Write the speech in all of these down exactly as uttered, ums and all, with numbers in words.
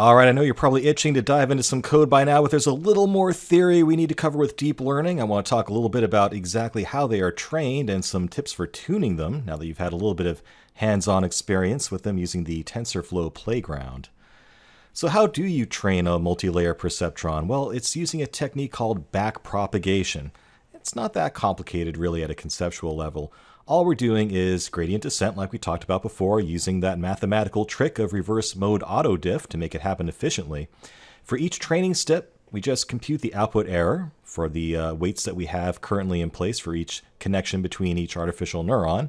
Alright, I know you're probably itching to dive into some code by now, but there's a little more theory we need to cover with deep learning. I want to talk a little bit about exactly how they are trained and some tips for tuning them, now that you've had a little bit of hands-on experience with them using the TensorFlow Playground. So how do you train a multi-layer perceptron? Well, it's using a technique called backpropagation. It's not that complicated really at a conceptual level. All we're doing is gradient descent like we talked about before, using that mathematical trick of reverse mode autodiff to make it happen efficiently. For each training step, we just compute the output error for the uh, weights that we have currently in place for each connection between each artificial neuron.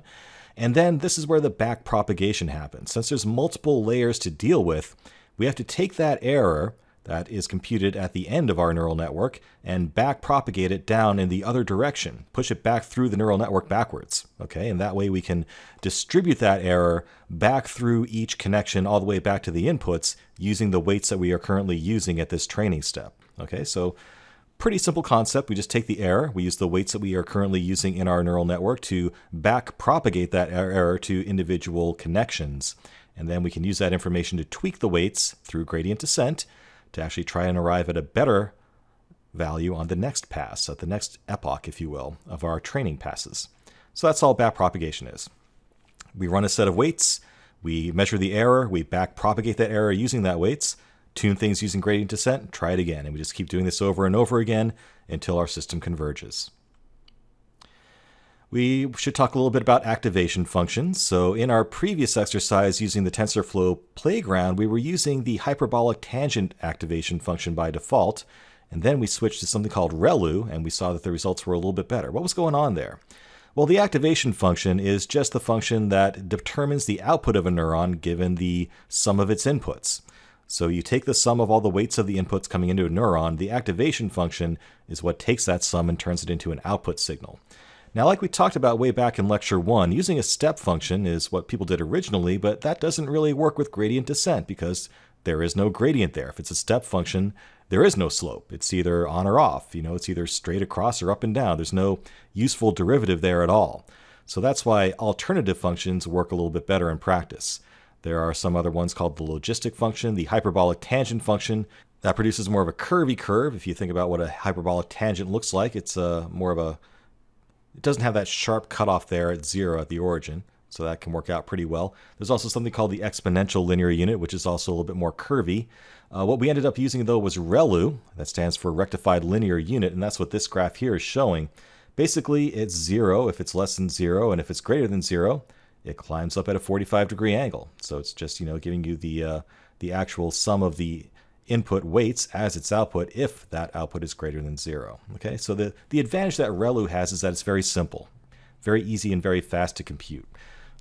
And then this is where the back propagation happens. Since there's multiple layers to deal with, we have to take that error that is computed at the end of our neural network and back propagate it down in the other direction, push it back through the neural network backwards, okay? And that way we can distribute that error back through each connection all the way back to the inputs using the weights that we are currently using at this training step, okay? So pretty simple concept. We just take the error, we use the weights that we are currently using in our neural network to back propagate that error to individual connections. And then we can use that information to tweak the weights through gradient descent to actually try and arrive at a better value on the next pass, at the next epoch, if you will, of our training passes. So that's all backpropagation is. We run a set of weights, we measure the error, we backpropagate that error using that weights, tune things using gradient descent, try it again, and we just keep doing this over and over again until our system converges. We should talk a little bit about activation functions. So in our previous exercise using the TensorFlow Playground, we were using the hyperbolic tangent activation function by default, and then we switched to something called ReLU, and we saw that the results were a little bit better. What was going on there? Well, the activation function is just the function that determines the output of a neuron given the sum of its inputs. So you take the sum of all the weights of the inputs coming into a neuron, the activation function is what takes that sum and turns it into an output signal. Now, like we talked about way back in lecture one, using a step function is what people did originally, but that doesn't really work with gradient descent because there is no gradient there. If it's a step function, there is no slope. It's either on or off. You know, it's either straight across or up and down. There's no useful derivative there at all. So that's why alternative functions work a little bit better in practice. There are some other ones called the logistic function, the hyperbolic tangent function. That produces more of a curvy curve. If you think about what a hyperbolic tangent looks like, it's uh, more of a It doesn't have that sharp cutoff there at zero at the origin, so that can work out pretty well. There's also something called the exponential linear unit, which is also a little bit more curvy. Uh, what we ended up using, though, was ReLU. That stands for Rectified Linear Unit, and that's what this graph here is showing. Basically, it's zero if it's less than zero, and if it's greater than zero, it climbs up at a forty-five degree angle. So it's just, you know, giving you the, uh, the actual sum of the input weights as its output if that output is greater than zero. Okay, so the, the advantage that ReLU has is that it's very simple, very easy and very fast to compute.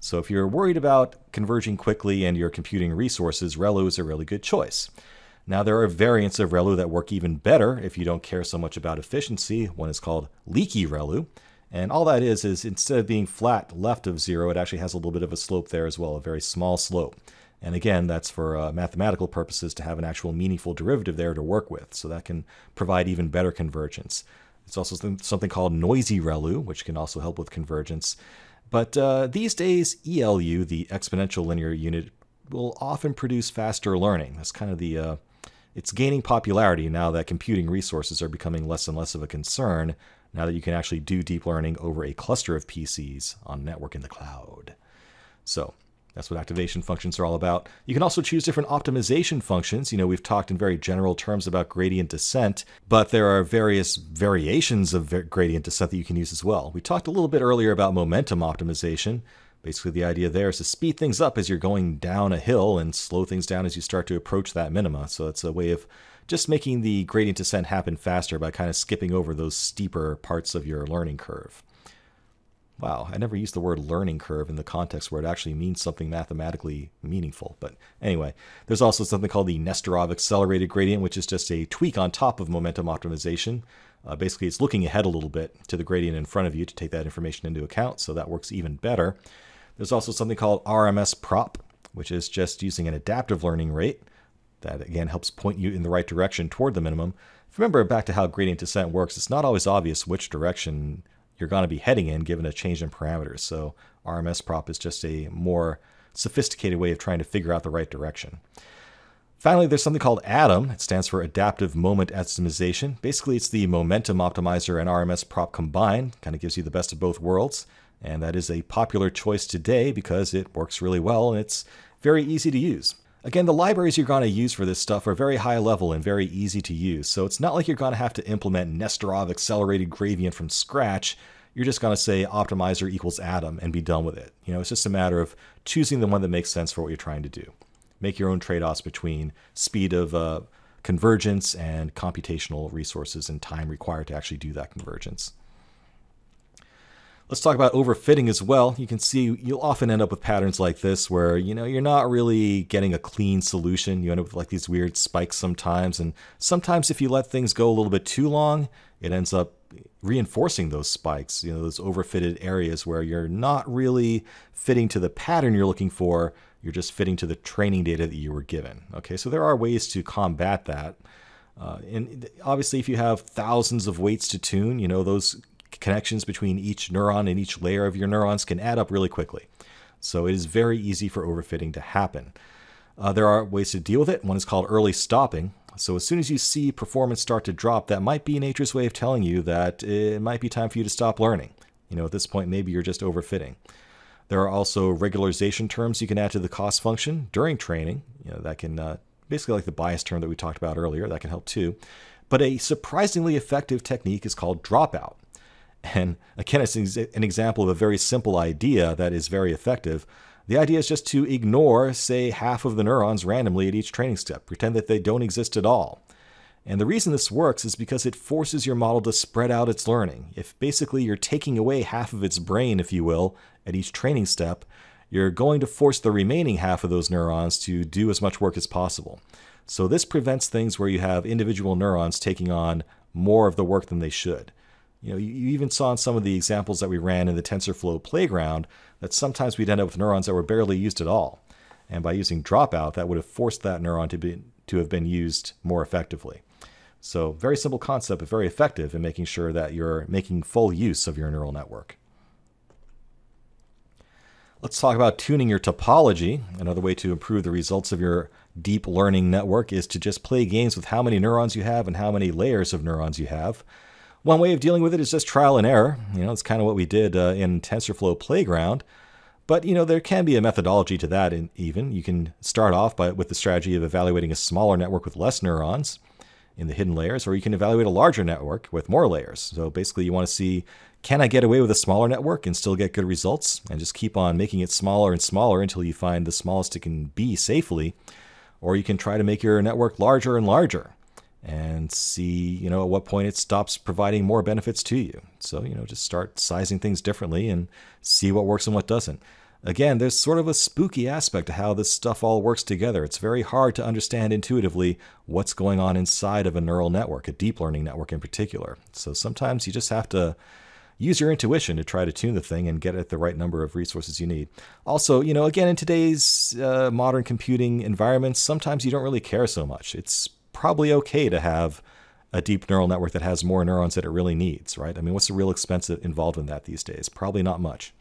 So if you're worried about converging quickly and you're computing resources, ReLU is a really good choice. Now there are variants of ReLU that work even better if you don't care so much about efficiency. One is called leaky ReLU. And all that is, is instead of being flat left of zero, it actually has a little bit of a slope there as well, a very small slope. And again, that's for uh, mathematical purposes to have an actual meaningful derivative there to work with. So that can provide even better convergence. It's also something called noisy ReLU, which can also help with convergence. But uh, these days, E L U, the exponential linear unit, will often produce faster learning. That's kind of the, uh, it's gaining popularity now that computing resources are becoming less and less of a concern, now that you can actually do deep learning over a cluster of P Cs on network in the cloud. So that's what activation functions are all about. You can also choose different optimization functions. You know, we've talked in very general terms about gradient descent, but there are various variations of gradient descent that you can use as well. We talked a little bit earlier about momentum optimization. Basically, the idea there is to speed things up as you're going down a hill and slow things down as you start to approach that minima. So it's a way of just making the gradient descent happen faster by kind of skipping over those steeper parts of your learning curve. Wow, I never used the word learning curve in the context where it actually means something mathematically meaningful. But anyway, there's also something called the Nesterov accelerated gradient, which is just a tweak on top of momentum optimization. Uh, basically, it's looking ahead a little bit to the gradient in front of you to take that information into account, so that works even better. There's also something called R M S prop, which is just using an adaptive learning rate. That, again, helps point you in the right direction toward the minimum. If you remember back to how gradient descent works, it's not always obvious which direction you're going to be heading in given a change in parameters. So R M S prop is just a more sophisticated way of trying to figure out the right direction. Finally, there's something called ADAM. It stands for Adaptive Moment Estimization. Basically, it's the momentum optimizer and RMSProp combined. Kind of gives you the best of both worlds. And that is a popular choice today because it works really well and it's very easy to use. Again, the libraries you're going to use for this stuff are very high level and very easy to use. So it's not like you're going to have to implement Nesterov accelerated gradient from scratch. You're just going to say optimizer equals ADAM and be done with it. You know, it's just a matter of choosing the one that makes sense for what you're trying to do. Make your own trade-offs between speed of uh, convergence and computational resources and time required to actually do that convergence. Let's talk about overfitting as well. You can see you'll often end up with patterns like this where, you know, you're not really getting a clean solution. You end up with like these weird spikes sometimes. And sometimes if you let things go a little bit too long, it ends up reinforcing those spikes, you know, those overfitted areas where you're not really fitting to the pattern you're looking for. You're just fitting to the training data that you were given. Okay, so there are ways to combat that. Uh, and obviously, if you have thousands of weights to tune, you know, those connections between each neuron and each layer of your neurons can add up really quickly. So it is very easy for overfitting to happen. Uh, there are ways to deal with it. One is called early stopping. So as soon as you see performance start to drop, that might be nature's way of telling you that it might be time for you to stop learning. You know, at this point, maybe you're just overfitting. There are also regularization terms you can add to the cost function during training. You know, that can, uh, basically like the bias term that we talked about earlier, that can help too. But a surprisingly effective technique is called dropout. And again, it's an example of a very simple idea that is very effective. The idea is just to ignore, say, half of the neurons randomly at each training step. Pretend that they don't exist at all. And the reason this works is because it forces your model to spread out its learning. If basically you're taking away half of its brain, if you will, at each training step, you're going to force the remaining half of those neurons to do as much work as possible. So this prevents things where you have individual neurons taking on more of the work than they should. You know, you even saw in some of the examples that we ran in the TensorFlow Playground that sometimes we'd end up with neurons that were barely used at all. And by using dropout, that would have forced that neuron to be, to have been used more effectively. So very simple concept, but very effective in making sure that you're making full use of your neural network. Let's talk about tuning your topology. Another way to improve the results of your deep learning network is to just play games with how many neurons you have and how many layers of neurons you have. One way of dealing with it is just trial and error. You know, it's kind of what we did uh, in TensorFlow Playground. But, you know, there can be a methodology to that in, even. You can start off by, with the strategy of evaluating a smaller network with less neurons in the hidden layers, or you can evaluate a larger network with more layers. So basically you want to see, can I get away with a smaller network and still get good results? And just keep on making it smaller and smaller until you find the smallest it can be safely. Or you can try to make your network larger and larger and see, you know, at what point it stops providing more benefits to you. So, you know, just start sizing things differently and see what works and what doesn't. Again, there's sort of a spooky aspect to how this stuff all works together. It's very hard to understand intuitively what's going on inside of a neural network, a deep learning network in particular. So sometimes you just have to use your intuition to try to tune the thing and get it the right number of resources you need. Also, you know, again, in today's uh, modern computing environments, sometimes you don't really care so much. It's probably okay to have a deep neural network that has more neurons than it really needs, right? I mean, what's the real expense involved in that these days? Probably not much.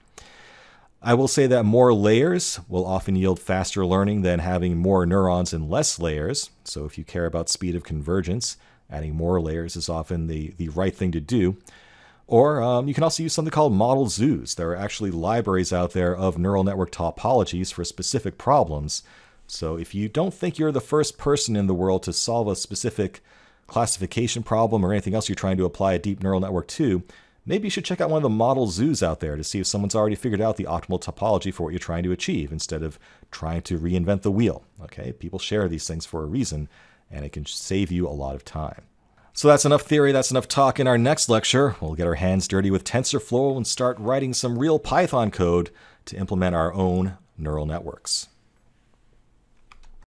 I will say that more layers will often yield faster learning than having more neurons and less layers. So if you care about speed of convergence, adding more layers is often the, the right thing to do. Or um, you can also use something called model zoos. There are actually libraries out there of neural network topologies for specific problems. So if you don't think you're the first person in the world to solve a specific classification problem or anything else you're trying to apply a deep neural network to, maybe you should check out one of the model zoos out there to see if someone's already figured out the optimal topology for what you're trying to achieve instead of trying to reinvent the wheel. Okay, people share these things for a reason, and it can save you a lot of time. So that's enough theory, that's enough talk. In our next lecture, we'll get our hands dirty with TensorFlow and start writing some real Python code to implement our own neural networks.